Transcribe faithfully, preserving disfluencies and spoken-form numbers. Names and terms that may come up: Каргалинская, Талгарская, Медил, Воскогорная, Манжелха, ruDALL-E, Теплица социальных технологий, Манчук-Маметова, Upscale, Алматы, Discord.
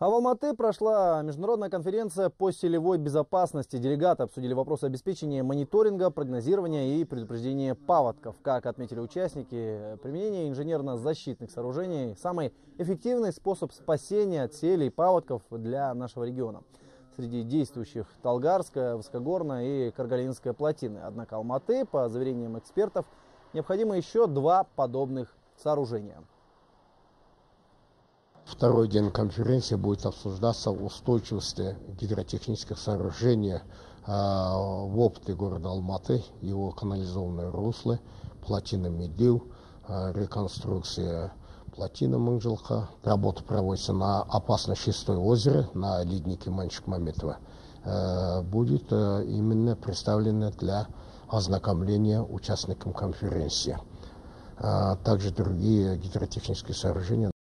А в Алматы прошла международная конференция по селевой безопасности. Делегаты обсудили вопросы обеспечения мониторинга, прогнозирования и предупреждения паводков. Как отметили участники, применение инженерно-защитных сооружений – самый эффективный способ спасения от селей и паводков для нашего региона. Среди действующих Талгарская, Воскогорная и Каргалинская плотины. Однако Алматы, по заверениям экспертов, необходимо еще два подобных сооружения. Второй день конференции будет обсуждаться устойчивость гидротехнических сооружений в опыте города Алматы, его канализованные русла, плотина Медил, реконструкция плотина Манжелха. Работа проводится на опасно чистое озеро, на леднике Манчук-Маметова. Будет именно представлена для ознакомления участникам конференции. Также другие гидротехнические сооружения.